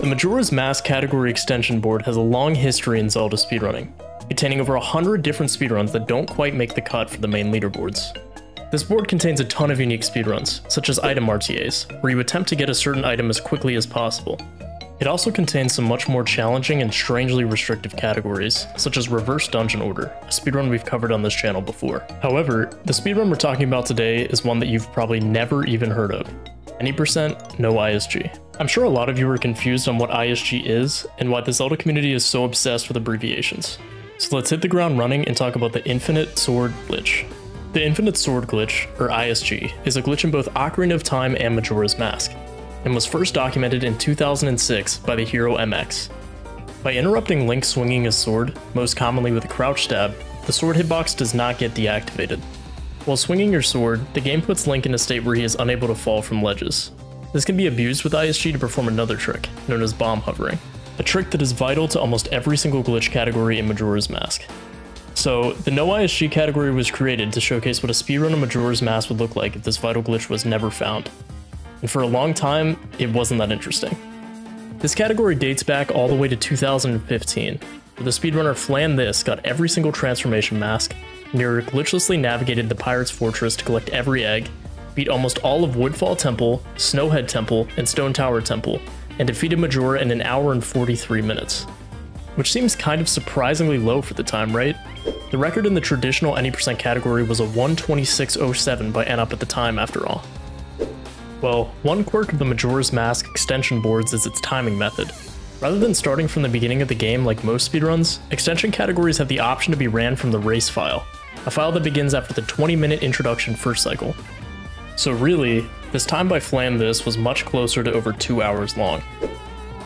The Majora's Mask category extension board has a long history in Zelda speedrunning, containing over 100 different speedruns that don't quite make the cut for the main leaderboards. This board contains a ton of unique speedruns, such as item RTAs, where you attempt to get a certain item as quickly as possible. It also contains some much more challenging and strangely restrictive categories, such as Reverse Dungeon Order, a speedrun we've covered on this channel before. However, the speedrun we're talking about today is one that you've probably never even heard of. Any percent, no ISG. I'm sure a lot of you are confused on what ISG is and why the Zelda community is so obsessed with abbreviations. So let's hit the ground running and talk about the Infinite Sword Glitch. The Infinite Sword Glitch, or ISG, is a glitch in both Ocarina of Time and Majora's Mask, and was first documented in 2006 by the hero MX. By interrupting Link swinging his sword, most commonly with a crouch stab, the sword hitbox does not get deactivated. While swinging your sword, the game puts Link in a state where he is unable to fall from ledges. This can be abused with ISG to perform another trick, known as Bomb Hovering, a trick that is vital to almost every single glitch category in Majora's Mask. So, the No ISG category was created to showcase what a speedrun of Majora's Mask would look like if this vital glitch was never found. And for a long time, it wasn't that interesting. This category dates back all the way to 2015, where the speedrunner Flan This got every single transformation mask, near glitchlessly navigated the Pirate's Fortress to collect every egg, beat almost all of Woodfall Temple, Snowhead Temple, and Stone Tower Temple, and defeated Majora in 1 hour and 43 minutes. Which seems kind of surprisingly low for the time, right? The record in the traditional any percent category was a 1:26:07 by ENOP at the time, after all. Well, one quirk of the Majora's Mask extension boards is its timing method. Rather than starting from the beginning of the game like most speedruns, extension categories have the option to be ran from the race file, a file that begins after the 20-minute introduction first cycle. So really, this time by Flan This was much closer to over 2 hours long.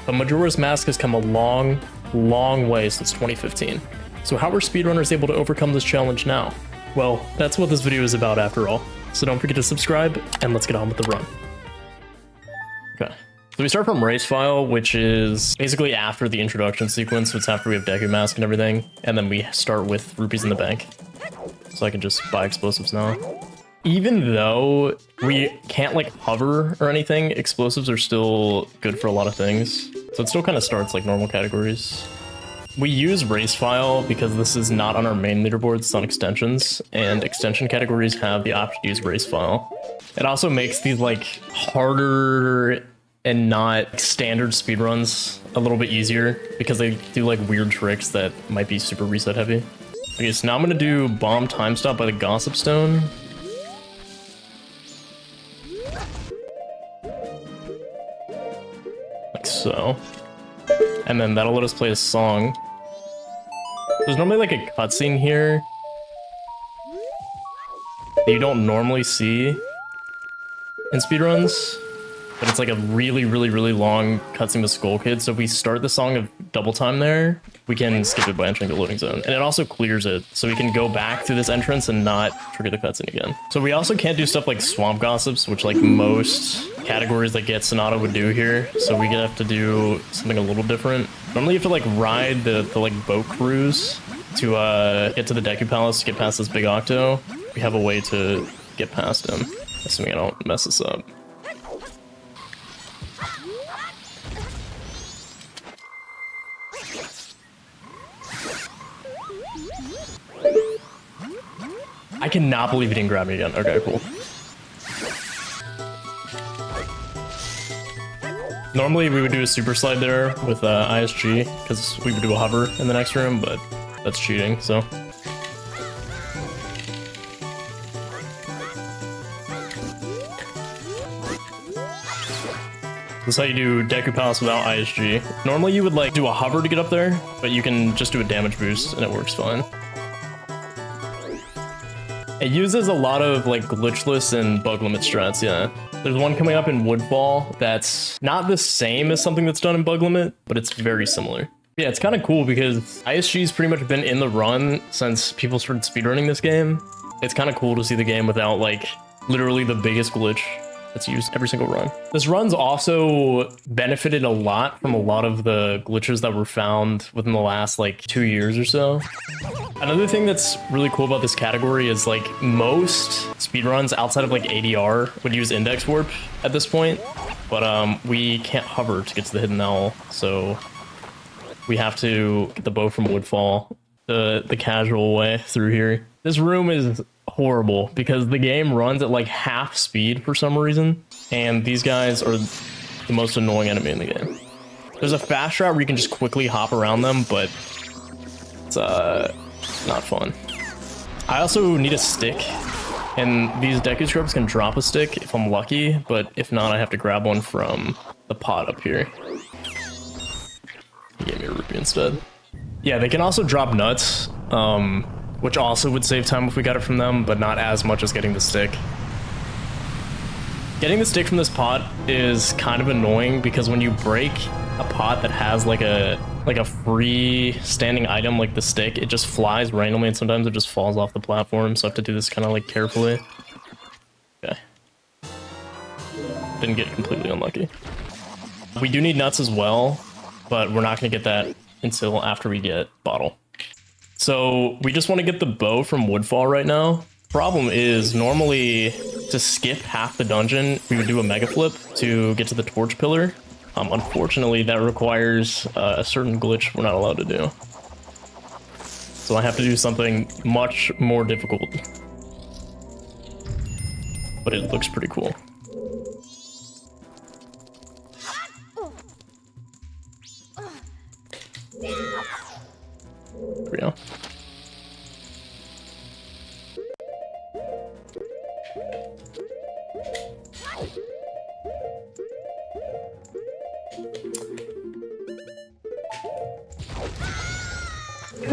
But Majora's Mask has come a long, long way since 2015. So how are speedrunners able to overcome this challenge now? Well, that's what this video is about after all. So don't forget to subscribe, and let's get on with the run. Okay, so we start from race file, which is basically after the introduction sequence, so it's after we have Deku Mask and everything, and then we start with rupees in the bank. So I can just buy explosives now. Even though we can't like hover or anything, explosives are still good for a lot of things. So it still kind of starts like normal categories. We use race file because this is not on our main leaderboard, it's on extensions, and extension categories have the option to use race file. It also makes these like harder and not standard speedruns a little bit easier because they do like weird tricks that might be super reset heavy. Okay, so now I'm gonna do Bomb Timestop by the Gossip Stone. Like so. And then that'll let us play a song. There's normally like a cutscene here that you don't normally see in speedruns, but it's like a really long cutscene with Skull Kid. So if we start the song of double time there, we can skip it by entering the loading zone. And it also clears it, so we can go back through this entrance and not trigger the cutscene again. So we also can't do stuff like Swamp Gossips, which like most categories that get Sonata would do here, so we have to do something a little different. Normally you have to like ride the like boat cruise to get to the Deku Palace to get past this big Octo. We have a way to get past him, assuming I don't mess this up. I cannot believe he didn't grab me again. Okay, cool. Normally we would do a super slide there with ISG, because we would do a hover in the next room, but that's cheating, so. This is how you do Deku Palace without ISG. Normally you would like do a hover to get up there, but you can just do a damage boost and it works fine. It uses a lot of like glitchless and bug limit strats, yeah. There's one coming up in Woodfall that's not the same as something that's done in Bug Limit, but it's very similar. Yeah, it's kind of cool because ISG's pretty much been in the run since people started speedrunning this game. It's kind of cool to see the game without like literally the biggest glitch that's used every single run. This run's also benefited a lot from a lot of the glitches that were found within the last like 2 years or so. Another thing that's really cool about this category is like most speedruns outside of like ADR would use Index Warp at this point, but we can't hover to get to the Hidden Owl, so we have to get the bow from Woodfall the casual way through here. This room is horrible because the game runs at like half speed for some reason, and these guys are the most annoying enemy in the game. There's a fast route where you can just quickly hop around them, but it's not fun. I also need a stick, and these Deku Scrubs can drop a stick if I'm lucky, but if not, I have to grab one from the pot up here. He gave me a rupee instead. Yeah, they can also drop nuts, which also would save time if we got it from them, but not as much as getting the stick. Getting the stick from this pot is kind of annoying because when you break a pot that has like a free standing item like the stick, it just flies randomly and sometimes it just falls off the platform, so I have to do this kind of like carefully. Okay. Didn't get completely unlucky. We do need nuts as well, but we're not going to get that until after we get bottle. So we just want to get the bow from Woodfall right now. Problem is, normally to skip half the dungeon, we would do a mega flip to get to the torch pillar. Unfortunately, that requires a certain glitch we're not allowed to do. So I have to do something much more difficult. But it looks pretty cool. There we go.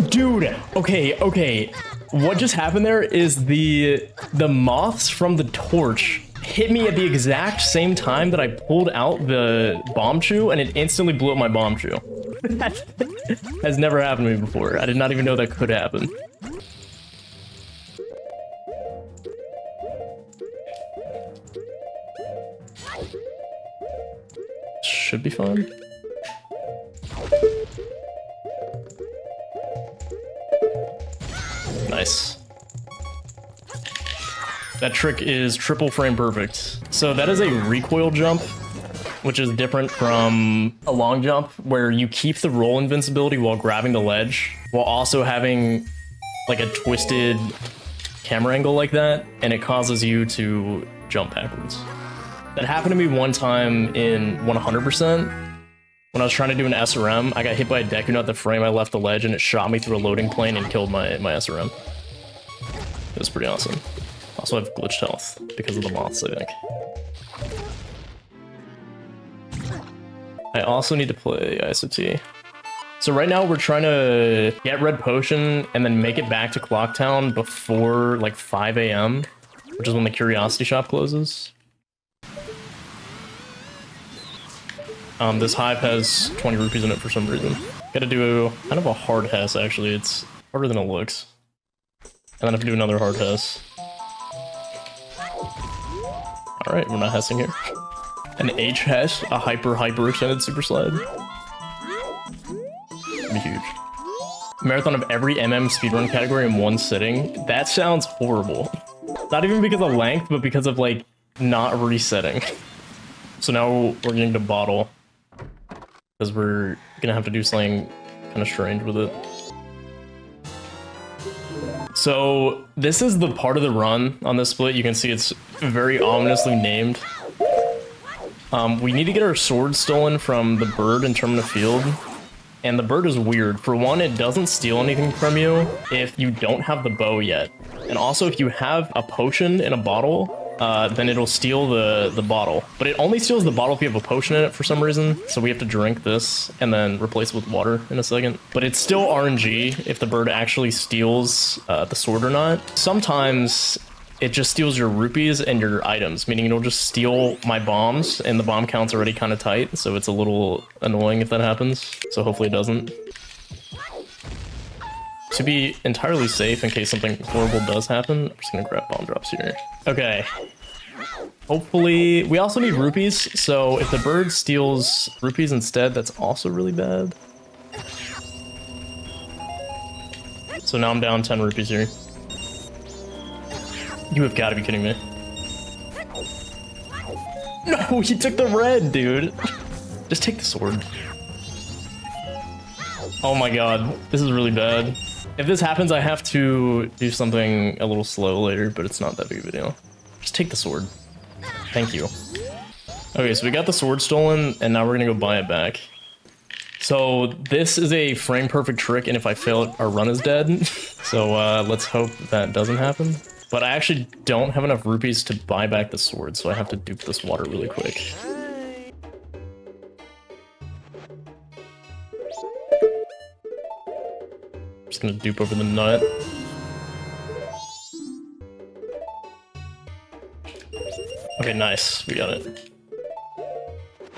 Dude, okay. What just happened there is the moths from the torch hit me at the exact same time that I pulled out the bomb chew, and it instantly blew up my bomb chew. That has never happened to me before. I did not even know that could happen. Should be fun. Nice. That trick is triple frame perfect. So that is a recoil jump, which is different from a long jump where you keep the roll invincibility while grabbing the ledge, while also having like a twisted camera angle like that, and it causes you to jump backwards. That happened to me one time in 100%. When I was trying to do an SRM, I got hit by a Deku Nut the frame I left the ledge, and it shot me through a loading plane and killed my SRM. It was pretty awesome. Also, I have glitched health because of the moths, I think. I also need to play ISOT. So right now we're trying to get Red Potion and then make it back to Clock Town before like 5 a.m., which is when the Curiosity Shop closes. This hive has 20 rupees in it for some reason. Gotta do kind of a hard Hess, actually. It's harder than it looks. And then I have to do another hard Hess. Alright, we're not Hessing here. An H Hess, a hyper extended super slide. That'd be huge. Marathon of every MM speedrun category in one sitting. That sounds horrible. Not even because of length, but because of, like, not resetting. So now we're getting to bottle, because we're gonna have to do something kind of strange with it. So this is the part of the run on this split. You can see it's very ominously named. We need to get our sword stolen from the bird in Terminal Field. And the bird is weird. For one, it doesn't steal anything from you if you don't have the bow yet. And also if you have a potion in a bottle, then it'll steal the bottle. But it only steals the bottle if you have a potion in it for some reason, so we have to drink this and then replace it with water in a second. But it's still RNG if the bird actually steals the sword or not. Sometimes it just steals your rupees and your items, meaning it'll just steal my bombs, and the bomb count's already kind of tight, so it's a little annoying if that happens. So hopefully it doesn't. To be entirely safe in case something horrible does happen, I'm just gonna grab bomb drops here. Okay. Hopefully, we also need rupees, so if the bird steals rupees instead, that's also really bad. So now I'm down 10 rupees here. You have got to be kidding me. No, he took the red, dude. Just take the sword. Oh my god, this is really bad. If this happens, I have to do something a little slow later, but it's not that big of a deal. Just take the sword. Thank you. Okay, so we got the sword stolen, and now we're gonna go buy it back. So this is a frame perfect trick, and if I fail it, our run is dead. So let's hope that doesn't happen. But I actually don't have enough rupees to buy back the sword, so I have to dupe this water really quick. I'm just gonna dupe over the nut. Okay, nice. We got it.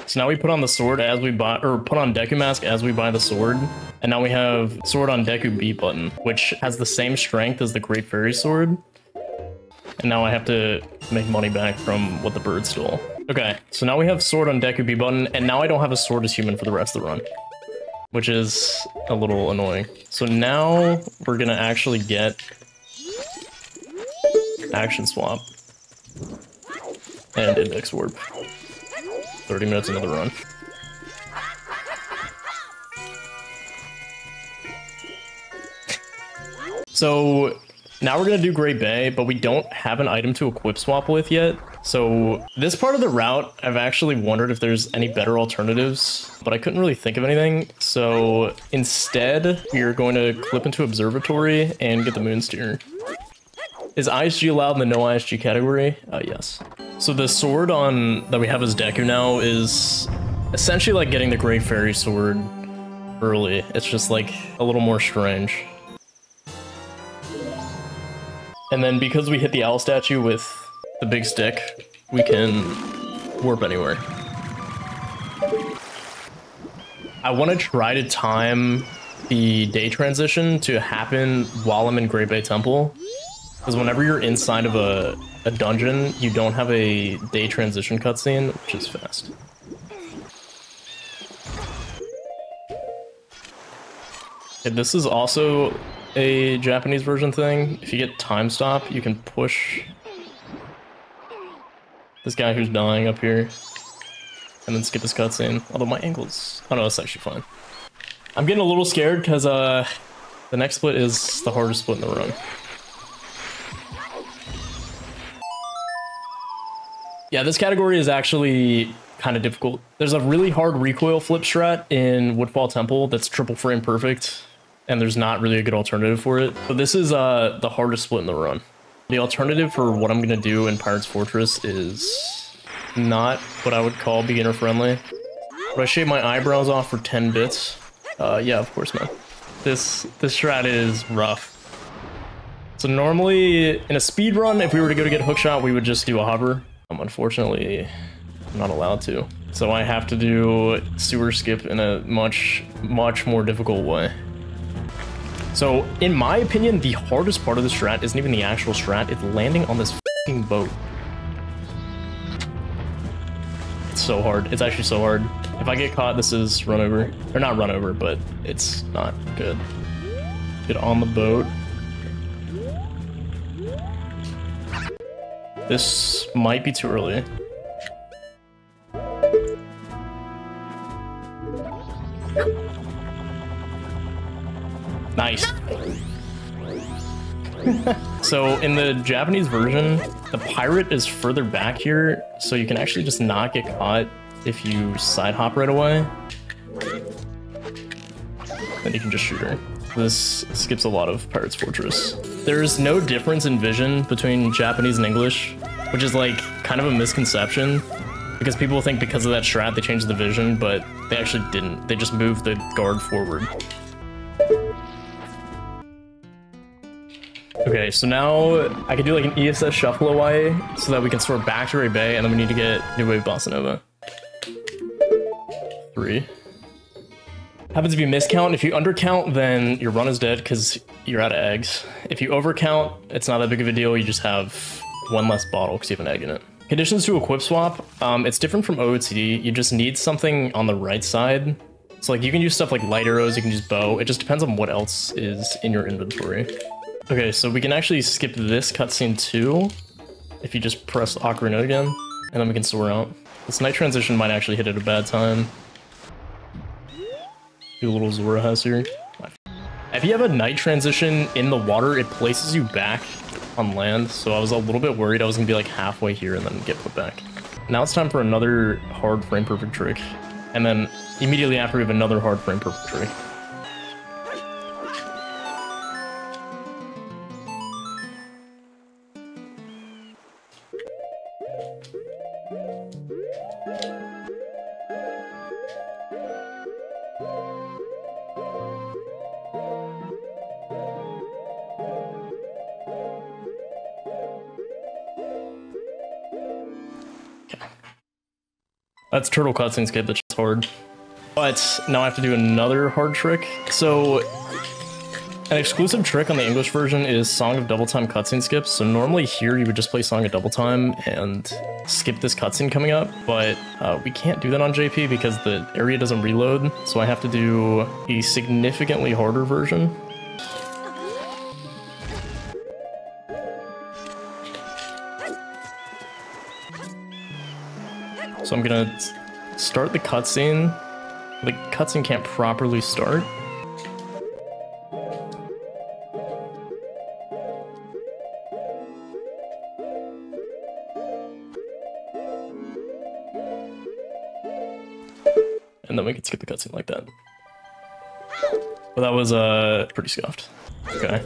So now we put on the sword as we buy, or put on Deku Mask as we buy the sword. And now we have sword on Deku B button, which has the same strength as the Great Fairy Sword. And now I have to make money back from what the bird stole. Okay, so now we have sword on Deku B button, and now I don't have a sword as human for the rest of the run, which is a little annoying. So now we're gonna actually get action swap and index warp. 30 minutes, another run. So now we're gonna do Great Bay, but we don't have an item to equip swap with yet. So this part of the route, I've actually wondered if there's any better alternatives, but I couldn't really think of anything. So instead, we're going to clip into Observatory and get the Moonsteer. Is ISG allowed in the no ISG category? Yes. So the sword on that we have as Deku now is essentially like getting the Great Fairy Sword early. It's just like a little more strange. And then because we hit the owl statue with the big stick, we can warp anywhere. I want to try to time the day transition to happen while I'm in Great Bay Temple. Because whenever you're inside of a dungeon, you don't have a day transition cutscene, which is fast. And this is also a Japanese version thing. If you get time stop, you can push this guy who's dying up here and then skip this cutscene. Although my angles, oh no, that's actually fine. I'm getting a little scared because the next split is the hardest split in the run. Yeah, this category is actually kind of difficult. There's a really hard recoil flip strat in Woodfall Temple that's triple frame perfect, and there's not really a good alternative for it. But this is the hardest split in the run. The alternative for what I'm going to do in Pirate's Fortress is not what I would call beginner friendly. Would I shave my eyebrows off for 10 bits? Yeah, of course, man. This strat is rough. So normally in a speed run, if we were to go to get hookshot, we would just do a hover. Unfortunately, I'm not allowed to. So I have to do sewer skip in a much, much more difficult way. So in my opinion, the hardest part of the strat isn't even the actual strat, it's landing on this f***ing boat. It's so hard, it's actually so hard. If I get caught, this is run over. Or not run over, but it's not good. Get on the boat. This might be too early. Nice. So in the Japanese version, the pirate is further back here, so you can actually just not get caught if you side hop right away. Then you can just shoot her. This skips a lot of Pirate's Fortress. There's no difference in vision between Japanese and English, which is like kind of a misconception because people think because of that strat they changed the vision, but they actually didn't. They just moved the guard forward. Okay, so now I can do like an ESS shuffle away so that we can sort back to Ray Bay, and then we need to get New Wave Bossa Nova. 3. Happens if you miscount. If you undercount, then your run is dead because you're out of eggs. If you overcount, it's not that big of a deal. You just have one less bottle because you have an egg in it. Conditions to equip swap. It's different from OOTD. You just need something on the right side So like you can use stuff like light arrows, you can use bow. It just depends on what else is in your inventory. Okay, so we can actually skip this cutscene too if you just press Ocarina again, and then we can soar out. This night transition might actually hit at a bad time. Do a little Zora Hess here. If you have a night transition in the water, it places you back on land, so I was a little bit worried I was gonna be like halfway here and then get put back. Now it's time for another hard frame perfect trick, and then immediately after we have another hard frame perfect trick. That's turtle cutscene skip, that's just hard. But now I have to do another hard trick. So an exclusive trick on the English version is Song of Double Time cutscene skips. So normally here you would just play Song of Double Time and skip this cutscene coming up, but we can't do that on JP because the area doesn't reload. So I have to do a significantly harder version. So I'm gonna start the cutscene. The cutscene can't properly start. And then we can skip the cutscene like that. But that was pretty scuffed. Okay.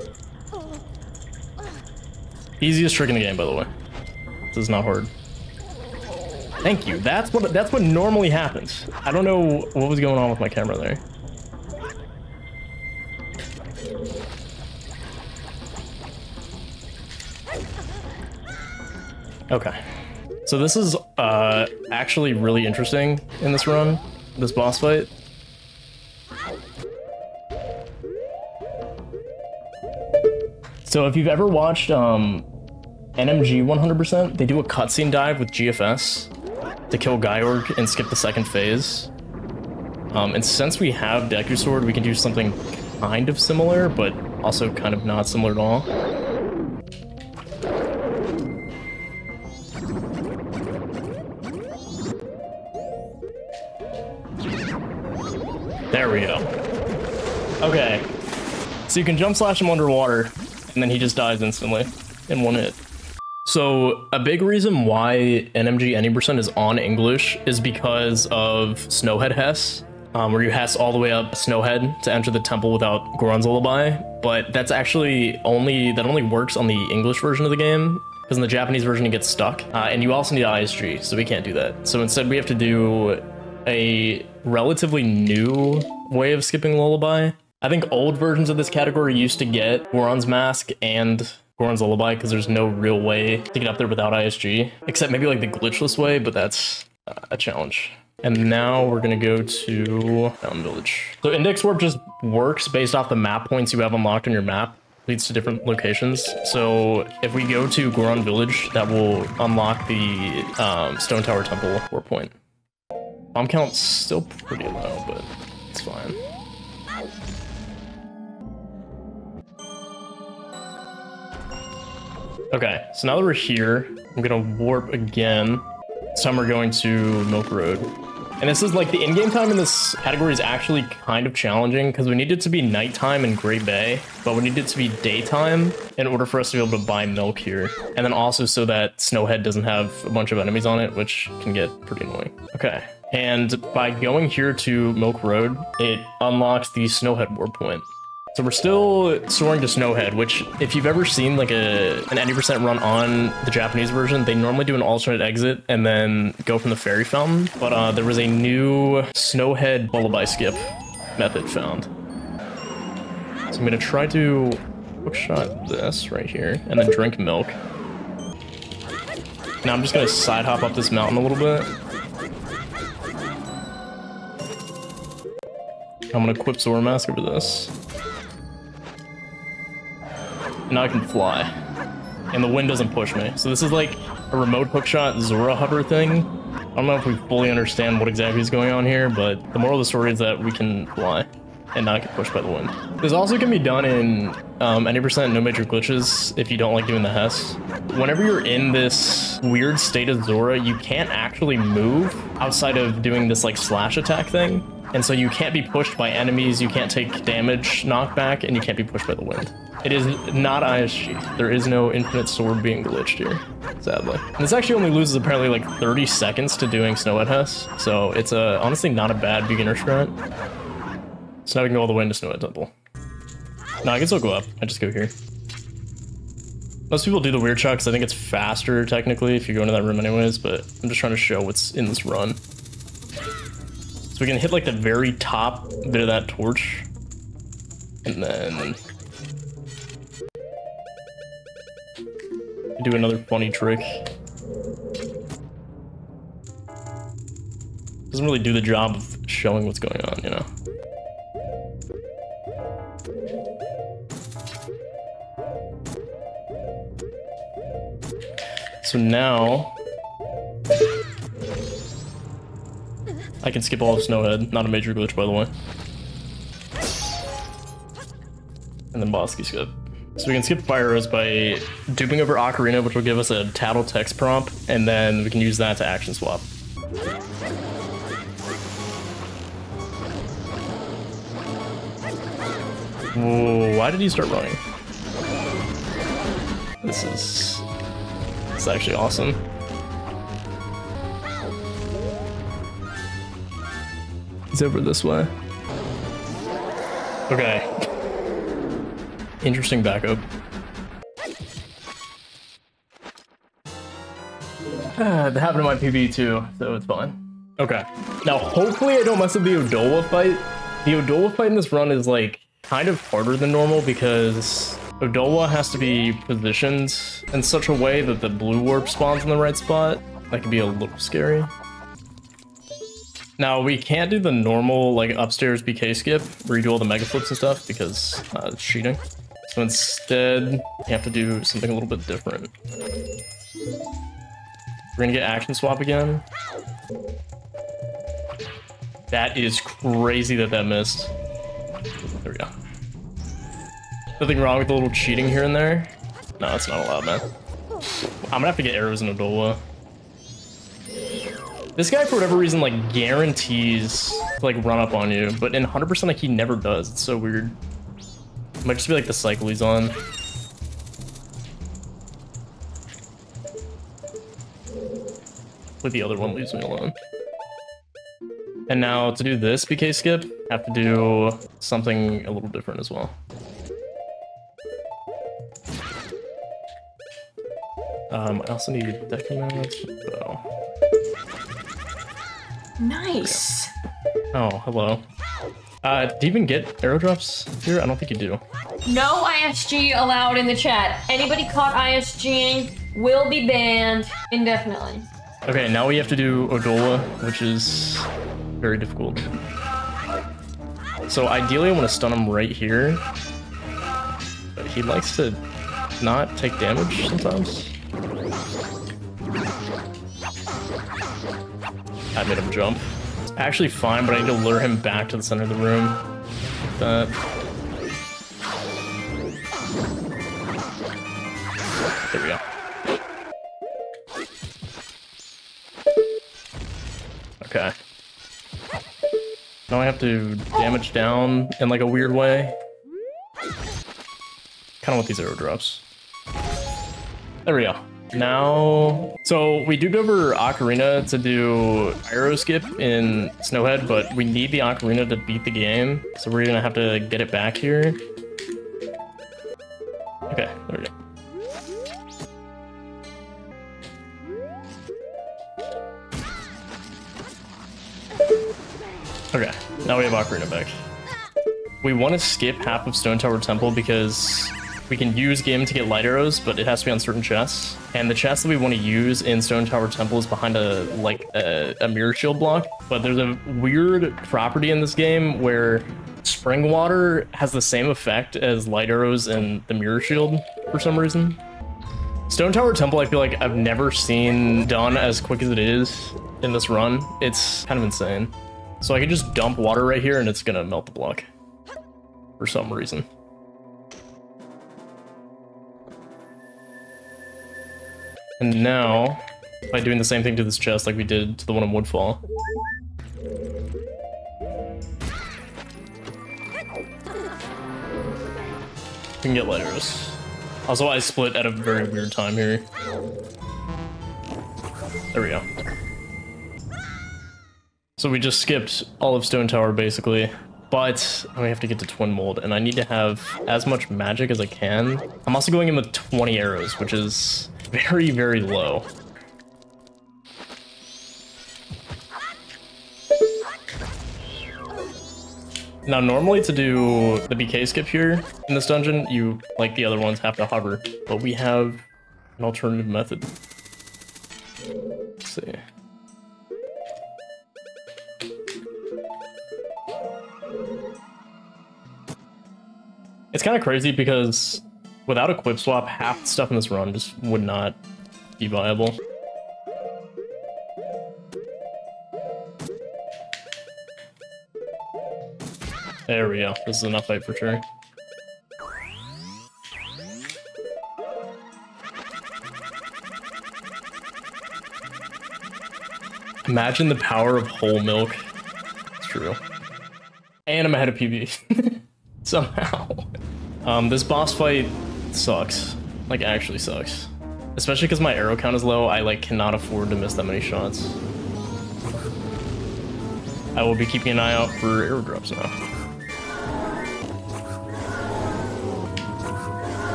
Easiest trick in the game, by the way. This is not hard. Thank you. That's what normally happens. I don't know what was going on with my camera there. Okay. So this is actually really interesting in this run, this boss fight. So if you've ever watched NMG 100%, they do a cutscene dive with GFS to kill Georg and skip the second phase. And since we have Deku Sword, we can do something kind of similar, but also kind of not similar at all. There we go. Okay. So you can jump slash him underwater, and then he just dies instantly in one hit. So a big reason why NMG any percent is on English is because of Snowhead Hess, where you Hess all the way up Snowhead to enter the temple without Goron's Lullaby. But that's actually only works on the English version of the game, because in the Japanese version it gets stuck, and you also need ISG, so we can't do that. So instead we have to do a relatively new way of skipping Lullaby. I think old versions of this category used to get Goron's Mask and Goron's Lullaby, because there's no real way to get up there without ISG, except maybe like the glitchless way, but that's a challenge. And now we're gonna go to Mountain Village. So Index Warp just works based off the map points you have unlocked on your map, leads to different locations. So if we go to Goron Village, that will unlock the Stone Tower Temple warp point. Bomb count's still pretty low, but it's fine. Okay, so now that we're here, I'm gonna warp again. This time we're going to Milk Road. And this is like, the in-game time in this category is actually kind of challenging because we need it to be nighttime in Great Bay, but we need it to be daytime in order for us to be able to buy milk here. And then also so that Snowhead doesn't have a bunch of enemies on it, which can get pretty annoying. Okay, and by going here to Milk Road, it unlocks the Snowhead warp point. So we're still soaring to Snowhead, which if you've ever seen like an 80% run on the Japanese version, they normally do an alternate exit and then go from the fairy fountain. But there was a new Snowhead lullaby skip method found. So I'm gonna try to hookshot this right here and then drink milk. Now I'm just gonna side hop up this mountain a little bit. I'm gonna equip Zora Mask over this. Now I can fly, and the wind doesn't push me. So this is like a remote hookshot Zora hover thing, I don't know if we fully understand what exactly is going on here, but the moral of the story is that we can fly and not get pushed by the wind. This also can be done in any percent no major glitches if you don't like doing the Hess. Whenever you're in this weird state of Zora, you can't actually move outside of doing this like slash attack thing. And so you can't be pushed by enemies, you can't take damage knockback, and you can't be pushed by the wind. It is not ISG. There is no Infinite Sword being glitched here, sadly. And this actually only loses apparently like 30 seconds to doing Snowhead Hess, so it's honestly not a bad beginner's strat. So now we can go all the way into Snowhead Temple. No, I can still go up. I just go here. Most people do the weird shot because I think it's faster technically if you go into that room anyways, but I'm just trying to show what's in this run. So we can hit like the very top bit of that torch, and then do another funny trick. Doesn't really do the job of showing what's going on, you know. So now I can skip all of Snowhead, not a major glitch, by the way. And then Bosky skip. So we can skip fire arrows by duping over Ocarina, which will give us a tattle text prompt, and then we can use that to action swap. Whoa, why did he start running? This is actually awesome. It's over this way. Okay. Interesting backup. That happened to my PB too, so it's fine. Okay. Now, hopefully I don't mess up the Odolwa fight. The Odolwa fight in this run is like kind of harder than normal because Odolwa has to be positioned in such a way that the blue warp spawns in the right spot. That can be a little scary. Now, we can't do the normal, like, upstairs BK skip, where you do all the mega flips and stuff, because it's cheating. So instead, you have to do something a little bit different. We're gonna get action swap again. That is crazy that that missed. There we go. Nothing wrong with a little cheating here and there. No, that's not allowed, man. I'm gonna have to get arrows in Odolwa. This guy, for whatever reason, like, guarantees to, like, run up on you, but in 100%, like, he never does. It's so weird. It might just be, like, the cycle he's on. Hopefully the other one leaves me alone. And now, to do this BK skip, I have to do something a little different as well. I also need Deku Mask, though. Nice. Oh, hello. Do you even get aerodrops here? I don't think you do. No ISG allowed in the chat. Anybody caught ISGing will be banned indefinitely. Okay, now we have to do Odolwa, which is very difficult. So ideally I want to stun him right here. But he likes to not take damage sometimes. I made him jump. It's actually fine, but I need to lure him back to the center of the room. Like that. There we go. Okay. Now I have to damage down in like a weird way. Kind of want these aerodrops. There we go. Now, so we duped over Ocarina to do Aero Skip in Snowhead, but we need the Ocarina to beat the game, so we're gonna have to get it back here. Okay, there we go. Okay, now we have Ocarina back. We want to skip half of Stone Tower Temple because we can use game to get light arrows, but it has to be on certain chests. And the chest that we want to use in Stone Tower Temple is behind a mirror shield block. But there's a weird property in this game where spring water has the same effect as light arrows and the mirror shield for some reason. Stone Tower Temple, I feel like I've never seen done as quick as it is in this run. It's kind of insane. So I can just dump water right here and it's gonna melt the block for some reason. And now, by doing the same thing to this chest like we did to the one in Woodfall. We can get light arrows. Also, I split at a very weird time here. There we go. So we just skipped all of Stone Tower, basically. But I have to get to Twin Mold, and I need to have as much magic as I can. I'm also going in with 20 arrows, which is very, very low. Now, normally to do the BK skip here in this dungeon, you, like the other ones, have to hover. But we have an alternative method. Let's see. It's kind of crazy because without a quip swap, half the stuff in this run just would not be viable. There we go. This is enough fight for sure. Imagine the power of whole milk. It's true. And I'm ahead of PB. Somehow. This boss fight sucks. Like, actually sucks. Especially because my arrow count is low, I, like, cannot afford to miss that many shots. I will be keeping an eye out for aerodrops now.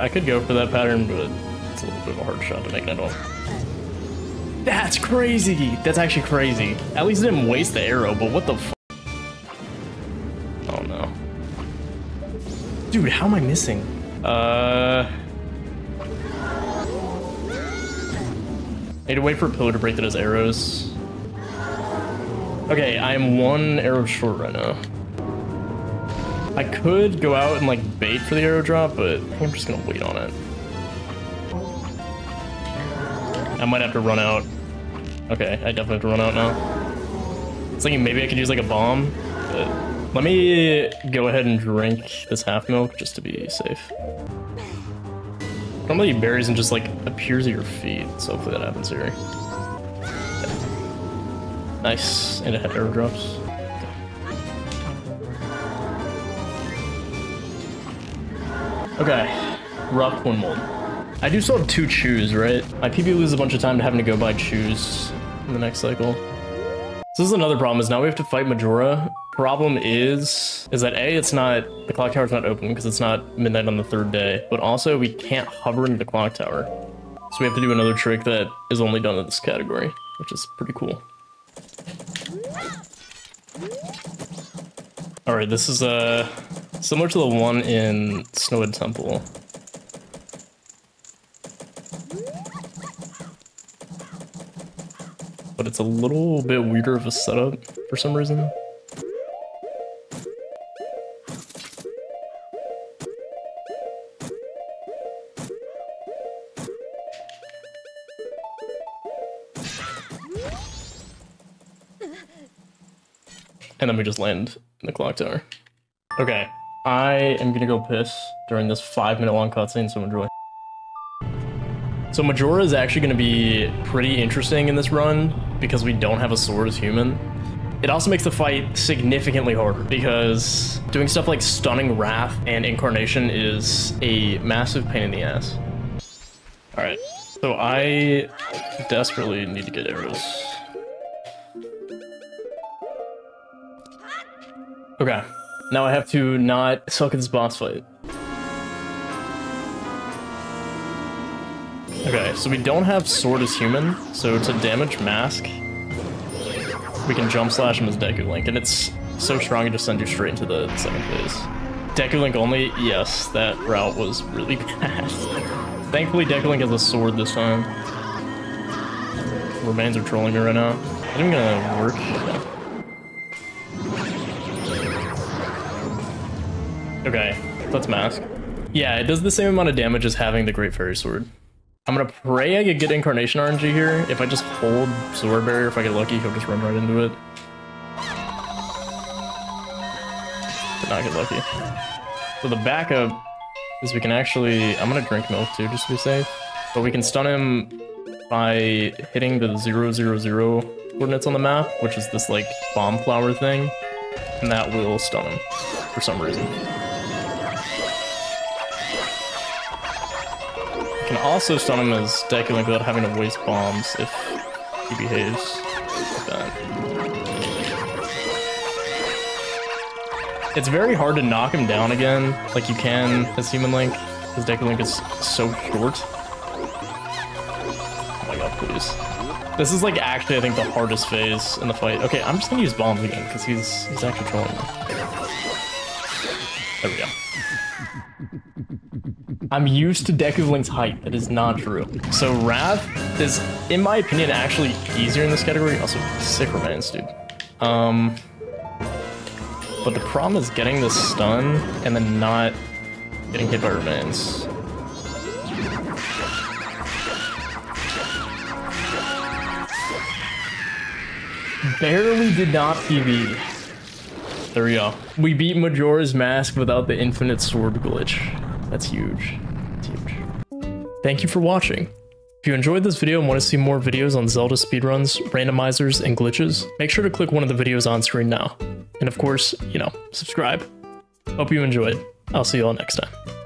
I could go for that pattern, but it's a little bit of a hard shot to make that off. That's crazy! That's actually crazy. At least I didn't waste the arrow, but what the f***? Oh no. Dude, how am I missing? I need to wait for Pillar to break through those arrows. Okay, I am one arrow short right now. I could go out and like bait for the aerodrop, but I think I'm just gonna wait on it. I might have to run out. Okay, I definitely have to run out now. It's thinking maybe I could use like a bomb, but let me go ahead and drink this half milk just to be safe. Normally he berries and just like appears at your feet, so hopefully that happens here. Yeah. Nice, and it had aerodrops. Okay, rough Twin Mold. I do still have two chews, right? My PB loses a bunch of time to having to go buy chews in the next cycle. So this is another problem, is now we have to fight Majora. Problem is that A, it's not, the clock tower's not open because it's not midnight on the third day, but also we can't hover into the clock tower. So we have to do another trick that is only done in this category, which is pretty cool. All right, this is similar to the one in Snowhead Temple. But it's a little bit weirder of a setup for some reason. And then we just land in the clock tower. Okay. I am gonna go piss during this 5-minute long cutscene, so enjoy. So Majora is actually gonna be pretty interesting in this run because we don't have a sword as human. It also makes the fight significantly harder because doing stuff like stunning Wrath and Incarnation is a massive pain in the ass. All right, so I desperately need to get arrows. Okay. Now I have to not suck at this boss fight. Okay, so we don't have Sword as Human, so to damage Mask, we can jump slash him as Deku Link, and it's so strong it just sends you straight into the second phase. Deku Link only? Yes, that route was really bad. Thankfully, Deku Link has a sword this time. Remains are trolling me right now. I'm gonna work. Yeah. Okay, let's mask. Yeah, it does the same amount of damage as having the Great Fairy Sword. I'm gonna pray I could get Incarnation RNG here. If I just hold Zora Barrier, if I get lucky, he'll just run right into it. But not get lucky. So the backup is we can actually... I'm gonna drink milk too, just to be safe. But we can stun him by hitting the 0, 0, 0 coordinates on the map, which is this, like, bomb flower thing. And that will stun him for some reason. Can also stun him as Deku Link without having to waste bombs if he behaves like that. It's very hard to knock him down again, like you can as Human Link, because Deku Link is so short. Oh my god, please. This is like actually, I think, the hardest phase in the fight. Okay, I'm just gonna use bombs again, because he's actually trolling me. There we go. I'm used to Deku Link's height. That is not true. So Wrath is, in my opinion, actually easier in this category. Also, sick remains, dude. But the problem is getting the stun and then not getting hit by remains. Barely did not PV. There we go. We beat Majora's Mask without the Infinite Sword glitch. That's huge. That's huge. Thank you for watching. If you enjoyed this video and want to see more videos on Zelda speedruns, randomizers, and glitches, make sure to click one of the videos on screen now. And of course, you know, subscribe. Hope you enjoyed. I'll see you all next time.